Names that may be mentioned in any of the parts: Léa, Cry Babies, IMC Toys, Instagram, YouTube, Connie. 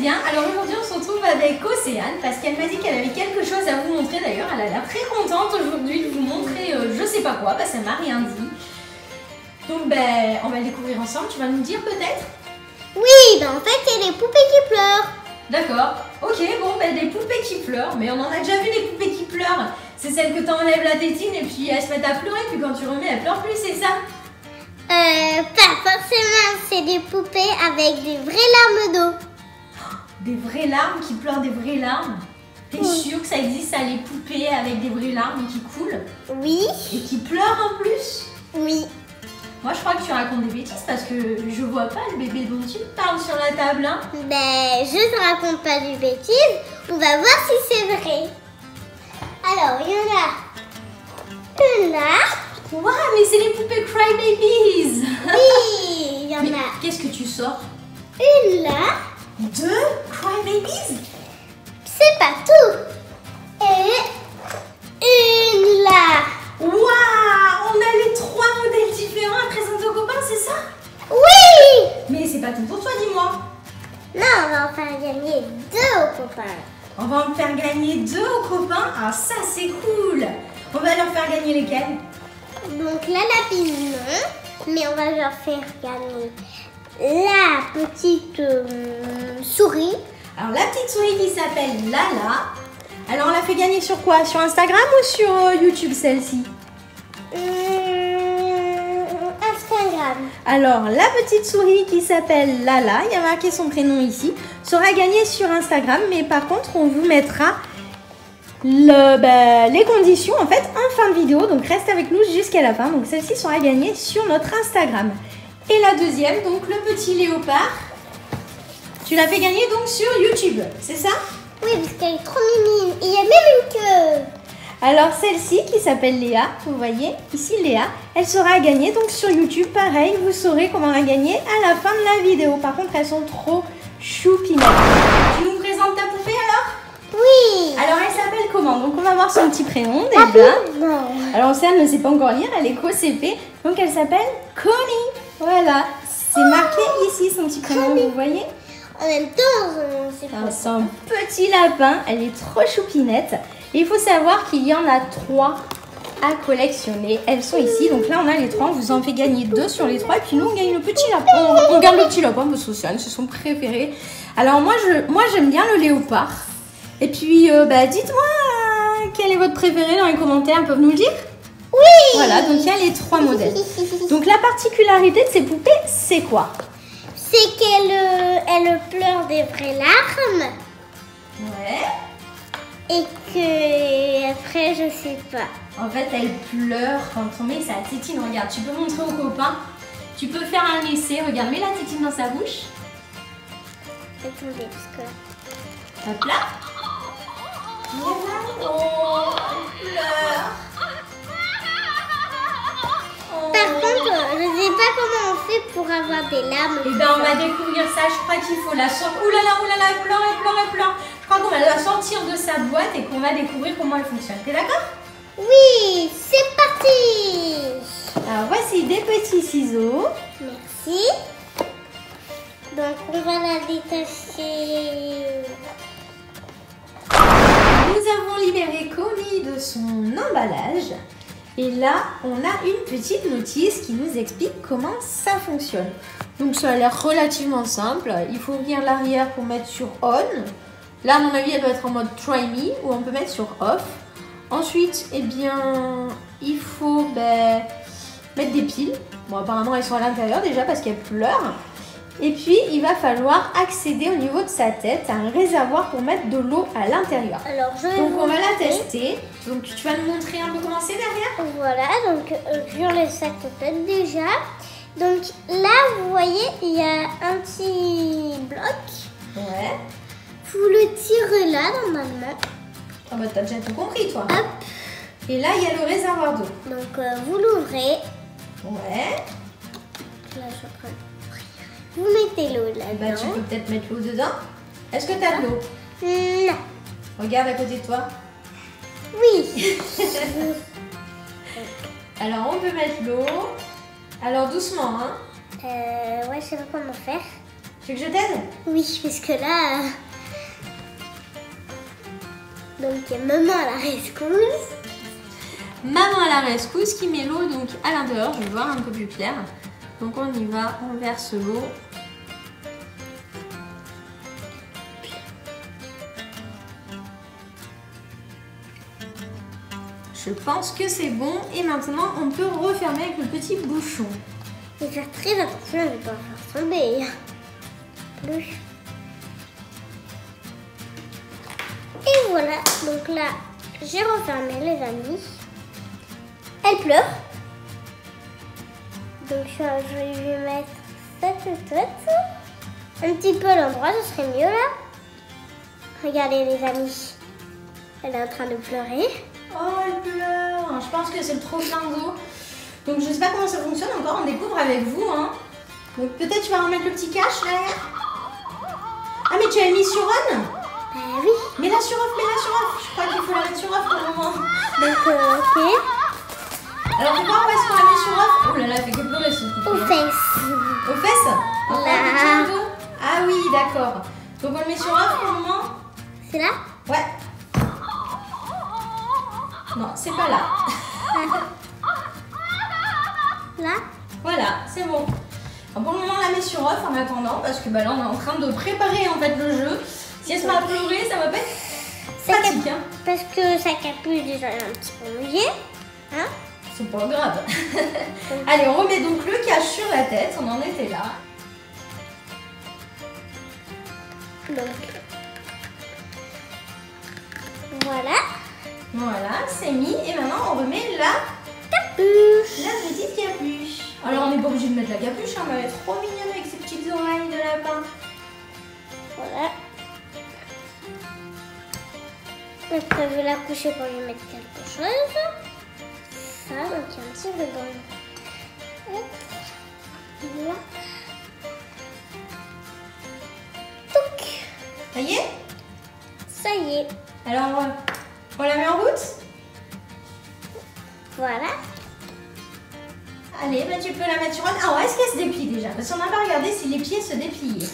bien. Alors aujourd'hui on se retrouve avec Océane parce qu'elle m'a dit qu'elle avait quelque chose à vous montrer. D'ailleurs elle a l'air très contente aujourd'hui de vous montrer je sais pas quoi parce qu'elle m'a rien dit. Donc ben, on va le découvrir ensemble, tu vas nous dire peut-être? Oui, ben en fait il y a des poupées qui pleurent. D'accord, ok, bon ben des poupées qui pleurent, mais on en a déjà vu des poupées qui pleurent. C'est celles que t'enlèves la tétine et puis elles se mettent à pleurer, puis quand tu remets elles pleurent plus, c'est ça? Pas forcément, c'est des poupées avec des vraies larmes d'eau. Des vraies larmes qui pleurent, des vraies larmes? T'es sûre que ça existe, ça, les poupées avec des vraies larmes qui coulent? Oui. Et qui pleurent en plus? Oui. Moi je crois que tu racontes des bêtises parce que je vois pas le bébé dont tu parles sur la table, hein. Ben je ne raconte pas des bêtises, on va voir si c'est vrai. Alors il y en a une là. Waouh, mais c'est les poupées Cry Babies. Oui, il y en a. Qu'est-ce que tu sors? Une là. Deux Cry Babies. C'est pas tout. Et une là. Waouh, on a les trois modèles différents à présenter aux copains, c'est ça? Oui. Mais c'est pas tout pour toi, dis-moi. Non, on va en faire gagner deux aux copains. On va en faire gagner deux aux copains. Ah, ça c'est cool. On va leur faire gagner lesquels? Donc la lapine, non, mais on va leur faire gagner la petite souris. Alors la petite souris qui s'appelle Lala. Alors on l'a fait gagner sur quoi? Sur Instagram ou sur YouTube celle-ci? Instagram. Alors la petite souris qui s'appelle Lala, il y a marqué son prénom ici, sera gagnée sur Instagram, mais par contre on vous mettra... les conditions en fait en fin de vidéo, donc reste avec nous jusqu'à la fin. Donc celle-ci sera gagnée sur notre Instagram. Et la deuxième, donc le petit léopard, tu l'as fait gagner donc sur YouTube, c'est ça? Oui, parce qu'elle est trop mimine, il y a même une queue. Alors celle-ci qui s'appelle Léa, vous voyez ici Léa, elle sera gagnée donc sur YouTube, pareil, vous saurez comment la gagner à la fin de la vidéo. Par contre elles sont trop choupinades. Tu nous présentes ta poupée alors? Oui. Alors elle s'appelle comment? Donc on va voir son petit prénom déjà. Alors Océane ne sait pas encore lire, elle est CP, donc elle s'appelle Connie. Voilà, c'est marqué ici son petit prénom, vous voyez. En même temps, c'est son petit lapin, elle est trop choupinette. Et il faut savoir qu'il y en a trois à collectionner. Elles sont ici, donc là on a les trois, on vous en fait gagner deux sur les trois. Et puis nous on gagne le petit lapin, on garde le petit lapin parce que Océane c'est son préféré. Alors moi j'aime bien le léopard. Et puis, dites-moi quel est votre préféré dans les commentaires, ils peuvent nous le dire? Oui. Voilà, donc il y a les trois modèles. Donc la particularité de ces poupées, c'est quoi? C'est qu'elles pleurent des vraies larmes. Ouais. Et que, après, je sais pas. En fait, elles pleurent quand on met sa tétine. Regarde, tu peux montrer aux copains. Tu peux faire un essai. Regarde, mets la tétine dans sa bouche. Attendez, parce que... Hop là. Oh, elle pleure. Par contre, je ne sais pas comment on fait pour avoir des larmes. Eh bien, on va découvrir ça. Je crois qu'il faut la sortir. Ouh là là, elle pleure. Je crois qu'on va la sortir de sa boîte et qu'on va découvrir comment elle fonctionne. T'es d'accord? Oui, c'est parti. Alors, voici des petits ciseaux. Merci. Donc, on va la détacher. Nous avons libéré Connie de son emballage et là on a une petite notice qui nous explique comment ça fonctionne. Donc ça a l'air relativement simple, il faut ouvrir l'arrière pour mettre sur on. Là à mon avis elle doit être en mode try me ou on peut mettre sur off. Ensuite eh bien il faut mettre des piles. Bon apparemment elles sont à l'intérieur déjà parce qu'elles pleurent. Et puis, il va falloir accéder au niveau de sa tête à un réservoir pour mettre de l'eau à l'intérieur. Donc, on va la tester. Donc, tu vas nous montrer un peu comment c'est derrière. Voilà, donc, sur le sac de tête déjà. Donc, là, vous voyez, il y a un petit bloc. Ouais. Vous le tirez là, normalement. Ah bah, t'as déjà tout compris, toi. Hop. Et là, il y a le réservoir d'eau. Donc, vous l'ouvrez. Ouais. Là, je crois. Vous mettez l'eau là-dedans. Bah, tu peux peut-être mettre l'eau dedans. Est-ce que t'as de l'eau? Non. Regarde à côté de toi. Oui. Alors, on peut mettre l'eau. Alors, doucement, hein. Ouais, je sais pas comment faire. Tu Tu veux que je t'aide? Oui, parce que là... Donc il y a maman à la rescousse. Maman à la rescousse qui met l'eau donc à l'intérieur, je vais voir un peu plus clair. Donc on y va, on verse l'eau. Je pense que c'est bon et maintenant on peut refermer avec le petit bouchon. Il faut faire très attention à ne pas faire tomber. Et voilà, donc là j'ai refermé les amis. Elle pleure. Donc je vais lui mettre cette. Un petit peu à l'endroit, ce serait mieux là. Regardez les amis, elle est en train de pleurer. Oh, elle pleure. Je pense que c'est le trop plein d'eau. Donc, je sais pas comment ça fonctionne encore. On découvre avec vous. Hein. Donc, peut-être tu vas remettre le petit cache là. Ah, mais tu as mis sur on? Bah oui. Mets-la sur off, mets-la sur off. Je crois qu'il faut la mettre sur off pour le moment. Donc, ok. Alors, on va voir où est-ce qu'on la met sur off. Oh là là, elle fait que pleurer ce truc. Aux fesses. Aux fesses? Là. Ah oui, d'accord. Donc, on le met sur off pour le moment. C'est là? Ouais. Non, c'est pas là. Là? Voilà, c'est bon. Alors pour le moment, on la met sur off en attendant parce que bah, là, on est en train de préparer en fait le jeu. Si elle se met à pleurer, ça va pas être pratique. Hein. Parce que sa capuche déjà est un petit peu mouillée. Hein? C'est pas grave. Allez, on remet donc le cache sur la tête. On en était là. Donc, voilà. Voilà, c'est mis et maintenant on remet la capuche. La petite capuche. Alors on n'est pas obligé de mettre la capuche, hein, mais elle est trop mignonne avec ses petites oreilles de lapin. Voilà. Après je vais la coucher pour lui mettre quelque chose. Ça, donc il y a un petit peu dans le... Voilà. Toc. Ça y est? Ça y est. Alors... On la met en route? Voilà. Allez, bah tu peux la mettre sur... Ah, est-ce qu'elle se déplie déjà? Parce qu'on n'a pas regardé si les pieds se dépliaient.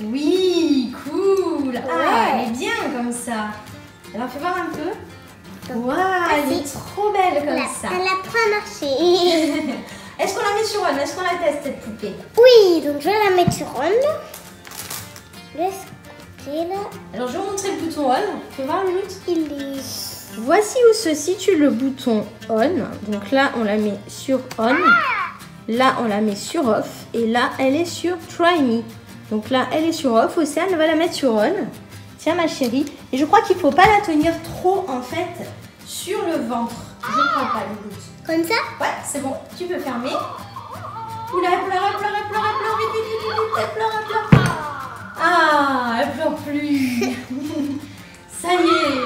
Oui, cool. Ouais. Ah, elle est bien comme ça. Alors, fais voir un peu. Waouh, elle est trop belle comme ça. Elle apprend à marcher. Est-ce qu'on la met sur Ronde? Est-ce qu'on la teste, cette poupée? Oui, donc je vais la mettre sur Ronde. Laisse. Alors je vais vous montrer le bouton on. Fais voir Minute. Voici où se situe le bouton on. Donc là on la met sur on. Là on la met sur off. Et là elle est sur try me. Donc là elle est sur off. Océane va la mettre sur on. Tiens ma chérie. Et je crois qu'il ne faut pas la tenir trop en fait sur le ventre. Je ne prends pas le bouton. Comme ça? Ouais, c'est bon. Tu peux fermer. Oula, elle pleure. Vite. Elle pleure. Ah, elle pleure plus. Ça y est.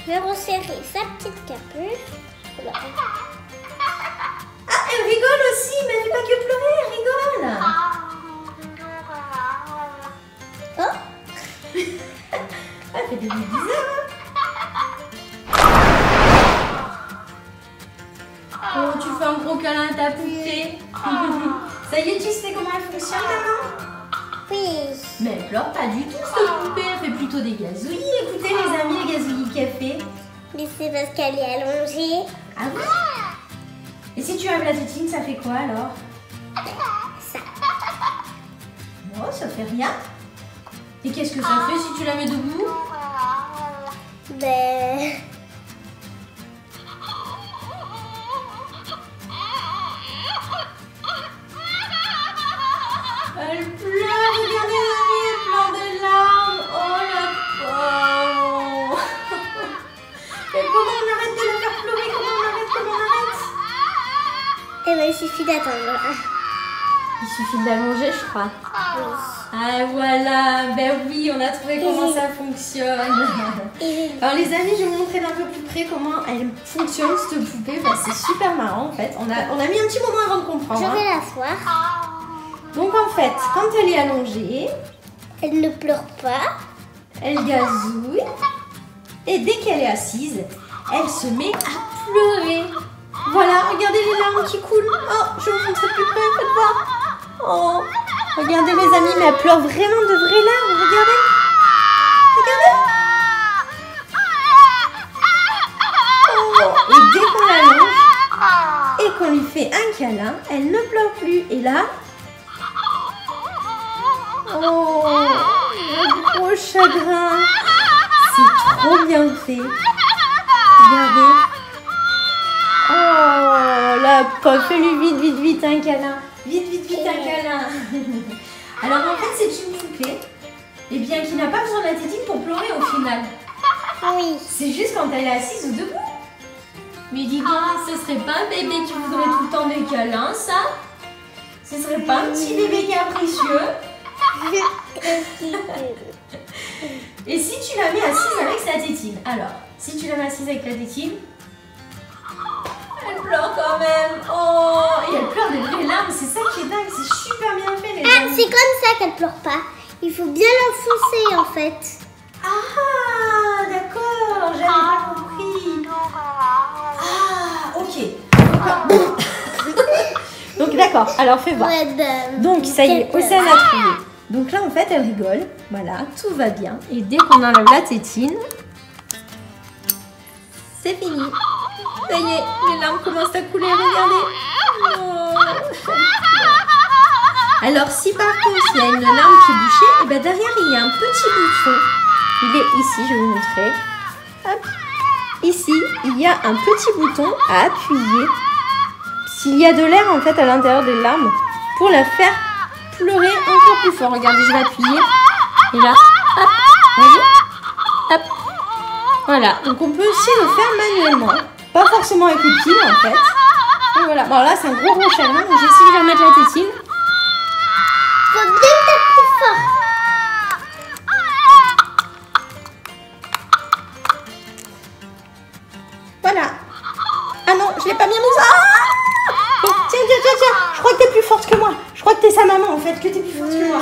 Je vais resserrer sa petite capuche. Voilà. Ah, elle rigole aussi, mais elle ne fait pas que pleurer, elle rigole. Oh. Elle fait des bruits bizarres. Oh, tu fais un gros câlin à ta poupée. Ça y est, tu sais comment elle fonctionne maintenant? Oui. Mais elle pleure pas du tout cette poupée, elle fait plutôt des gazouillis. Écoutez les amis, les gazouillis qu'elle fait. Mais c'est parce qu'elle est allongée. Ah oui? Et si tu aimes la tétine, ça fait quoi alors? Ça. Oh, ça fait rien. Et qu'est-ce que ça fait si tu la mets debout? Ben... Elle pleure, regardez les amis, elle pleure des larmes. Oh la pauvre. Mais comment on arrête de la faire pleurer? Comment on arrête? Eh ben il suffit d'attendre. Il suffit de l'allonger, je crois. Oui. Ah voilà, ben oui, on a trouvé comment ça fonctionne. Alors les amis, je vais vous montrer d'un peu plus près comment elle fonctionne cette poupée. Enfin, c'est super marrant en fait. On a mis un petit moment avant de comprendre. Je vais l'asseoir. Donc en fait, quand elle est allongée, elle ne pleure pas, elle gazouille, et dès qu'elle est assise, elle se met à pleurer. Voilà, regardez les larmes qui coulent. Oh, je vous montre plus près, faites voir. Oh, Regardez les amis, mais elle pleure vraiment de vraies larmes, regardez. Regardez. Et dès qu'on la mange et qu'on lui fait un câlin, elle ne pleure plus. Et là... Oh, le gros chagrin. C'est trop bien fait. Regardez. Oh, la pauvre, fais-lui vite un câlin. Vite un câlin. Alors en fait, c'est une poupée. Et bien qui n'a pas besoin de la tétine pour pleurer au final. Oui. C'est juste quand elle est assise ou debout. Mais dis-donc, ce serait pas un bébé qui voudrait tout le temps des câlins, ça? Ce serait pas un petit bébé capricieux? Et si tu la mets assise avec sa tétine? Alors, si tu la mets assise avec la tétine, elle pleure quand même. Oh, et elle pleure des vraies larmes, c'est ça qui est dingue, c'est super bien fait les larmes. C'est comme ça qu'elle pleure pas. Il faut bien l'enfoncer en fait. Ah, d'accord, j'avais pas compris. Ah, ok. Donc d'accord, alors fais voir. Donc ça y est, Océane a trouvé. Donc là en fait elle rigole, voilà, tout va bien. Et dès qu'on enlève la tétine, c'est fini. Ça y est, les larmes commencent à couler, regardez. Oh. Alors si par contre il y a une larme qui est bouchée, et bien derrière il y a un petit bouchon. Il est ici, je vais vous montrer. Hop. Ici, il y a un petit bouton à appuyer. S'il y a de l'air en fait à l'intérieur des larmes, pour la faire pleurer encore plus fort. Regardez, je vais appuyer. Et là, hop, hop. Voilà, donc on peut aussi le faire manuellement. Pas forcément avec les pieds en fait. Donc voilà, bon là c'est un gros chagrin. Donc j'essaie de remettre la tétine. Faut bien taper plus fort. Voilà. Ah non, je l'ai pas bien mise. Ah, tiens, je crois que t'es plus forte que moi. Je crois que t'es sa maman en fait, que t'es plus forte que moi.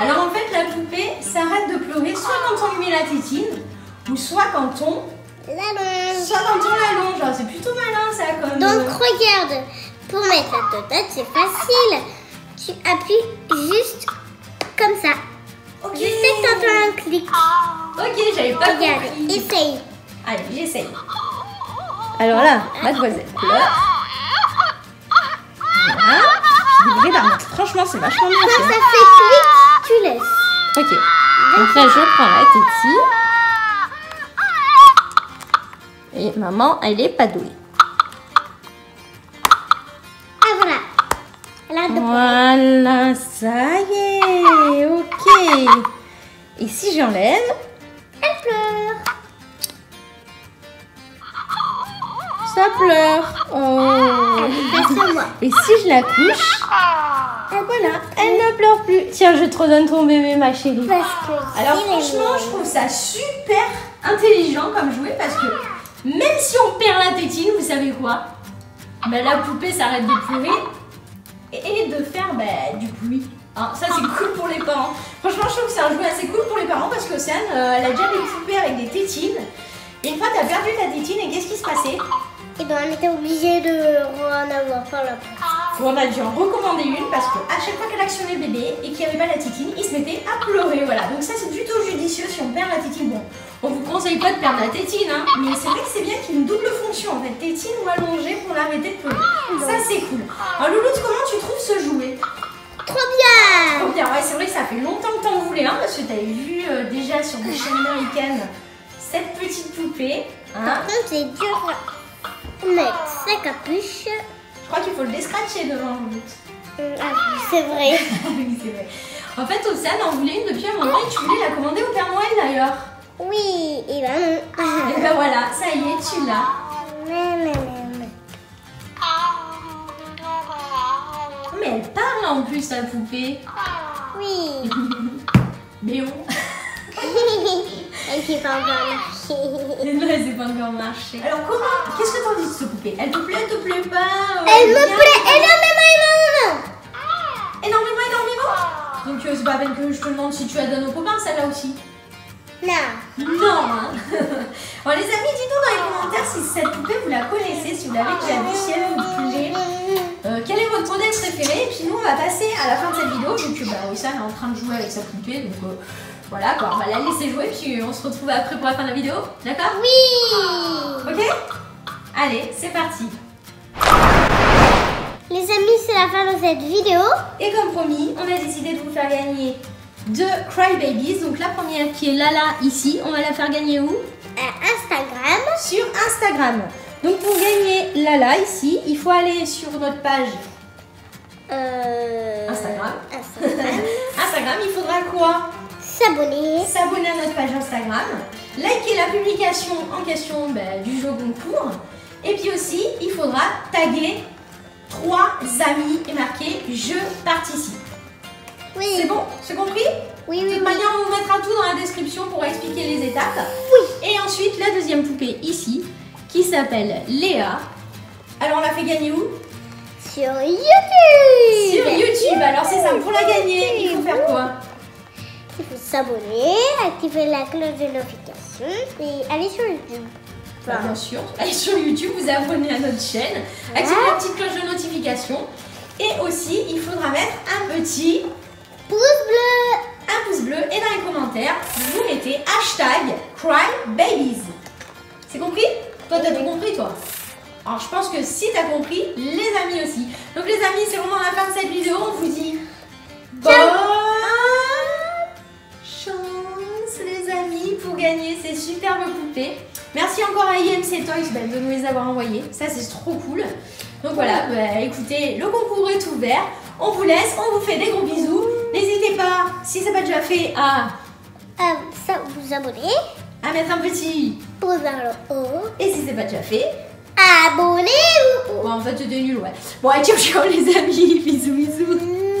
Alors en fait, la poupée s'arrête de pleurer soit quand on lui met la tétine, ou soit quand on l'allonge. C'est plutôt malin ça comme. Donc regarde, pour mettre la totale, c'est facile. Tu appuies juste comme ça. Ok. Je sais que t'entends un clic. Ok, j'avais pas compris. Essaye. Allez, j'essaye. Alors là, mademoiselle. Là, franchement, c'est vachement bien. Quand ça fait clic, tu laisses. Ok. Donc là, je prends la tétine. Et maman, elle est pas douée. Ah voilà. Elle a voilà, ça y est. Ok. Et si j'enlève, elle pleure. Ça pleure. Oh. Et si je la couche, voilà, elle ne pleure plus. Tiens, je te redonne ton bébé, ma chérie. Alors franchement, je trouve ça super intelligent comme jouet parce que même si on perd la tétine, vous savez quoi, ben, la poupée s'arrête de pleurer et de faire du bruit. Hein, ça c'est cool pour les parents. Franchement, je trouve que c'est un jouet assez cool pour les parents parce qu'Océane, elle a déjà des poupées avec des tétines. Et une fois, t'as perdu ta tétine et qu'est-ce qui se passait? Et bien, on était obligé de en avoir par la place. On a dû en recommander une parce qu'à chaque fois qu'elle actionnait le bébé et qu'il n'y avait pas la tétine, il se mettait à pleurer. Voilà, donc ça c'est plutôt judicieux si on perd la tétine. Bon, on vous conseille pas de perdre la tétine, hein, mais c'est vrai que c'est bien qu'il y ait une double fonction en fait, tétine ou allongée pour l'arrêter de pleurer. Ça c'est cool. Alors, Louloute, comment tu trouves ce jouet? Trop bien! Trop bien, ouais, c'est vrai que ça fait longtemps que t'en voulais, hein, parce que t'avais vu déjà sur des chaînes américaines cette petite poupée. Hein. Par contre, c'est dur. Mettre sa capuche. Je crois qu'il faut le descratcher devant le but. Ah, c'est vrai. Oui, c'est vrai. En fait, Océane en voulait une depuis un moment et tu voulais la commander au Père Noël d'ailleurs. Oui, et ben non. Et ben voilà, ça y est, tu l'as. Mais elle parle en plus, la poupée. Oui. Béon. Elle s'est pas encore marchée. Non, elle s'est pas encore marchée. Alors comment, qu'est-ce que t'en dis de cette poupée? Elle te plaît, elle te plaît pas? Elle me plaît énormément. Donc c'est pas à peine que je te demande si tu la donnes aux copains, celle-là aussi. Non. Non, hein. Bon les amis, dites-nous dans les commentaires si cette poupée vous la connaissez, si vous l'avez déjà vue, si elle vous plaît. Quel est votre modèle pièce préférée. Et puis nous, on va passer à la fin de cette vidéo, vu que Orissa est en train de jouer avec sa poupée. Donc voilà, quoi, on va la laisser jouer, puis on se retrouve après pour la fin de la vidéo. D'accord? Oui! Ok? Allez, c'est parti! Les amis, c'est la fin de cette vidéo. Et comme promis, on a décidé de vous faire gagner 2 Cry Babies. Donc la première qui est Lala ici, on va la faire gagner où? Instagram. Sur Instagram. Donc pour gagner Lala ici, il faut aller sur notre page Instagram. Instagram, il faudra quoi? S'abonner. S'abonner à notre page Instagram. Liker la publication en question du jeu concours. Et puis aussi, il faudra taguer 3 amis et marquer « Je participe ». Oui. C'est bon? C'est compris? Oui, oui. De toute manière, on vous mettra tout dans la description pour expliquer les étapes. Oui. Et ensuite, la deuxième poupée ici, qui s'appelle Léa. Alors, on l'a fait gagner où? Sur YouTube. Sur YouTube. Alors, c'est simple. Pour la gagner, il faut faire quoi? Il faut s'abonner, activer la cloche de notification et aller sur YouTube. Bah, bien sûr, allez sur YouTube, vous abonnez à notre chaîne, activez la petite cloche de notification et aussi il faudra mettre un petit pouce bleu. Un pouce bleu et dans les commentaires, vous mettez hashtag CryBabies. C'est compris? Toi, t'as tout compris, toi? Alors, je pense que si t'as compris, les amis aussi. Donc, les amis, c'est vraiment la fin de cette vidéo. On vous dit bonne chance, les amis, pour gagner ces superbes poupées. Merci encore à IMC Toys de nous les avoir envoyés. Ça, c'est trop cool. Donc voilà, écoutez, le concours est ouvert. On vous laisse, on vous fait des gros bisous. N'hésitez pas, si ce n'est pas déjà fait, à vous abonner. À mettre un petit pouce vers le haut. Et si ce n'est pas déjà fait, abonnez-vous. Bon, en fait, c'est nul, ouais. Bon, allez, ciao, ciao, les amis. Bisous, bisous.